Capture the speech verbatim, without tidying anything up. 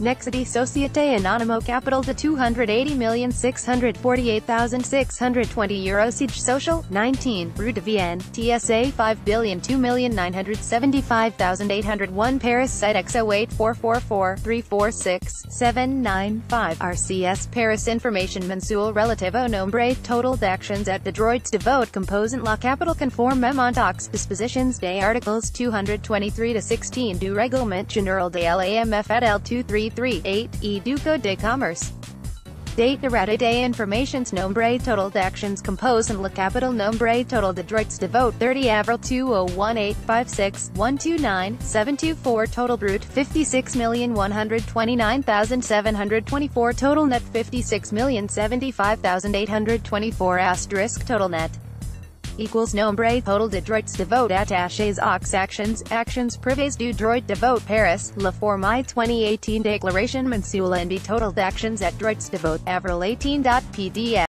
Nexity Societe Anonyme capital de two hundred eighty million six hundred forty-eight thousand six hundred twenty euros siege social, nineteen, Rue de Vienne, T S A five billion two million nine hundred seventy-five thousand eight hundred one Paris site X zero eight four four four three four six seven nine five R C S Paris information mensuel relative au nombre total d'actions at Detroit's devote composant la capital conforme montox dispositions des articles two hundred twenty-three to sixteen du règlement général de l'A M F et L two three three eight, e du Code de Commerce. Date errata de informations nombre total d'actions compose and la capital nombre total de droits de vote thirty avril two thousand eighteen five six one two nine seven two four total brut fifty-six million one hundred twenty-nine thousand seven hundred twenty-four total net fifty-six million seventy-five thousand eight hundred twenty-four asterisk total net equals nombre total de droits de vote attachés aux actions, actions privées du droit de vote Paris, la forme twenty eighteen déclaration mensuelle and total d'actions at droits de vote, avril eighteen. P D F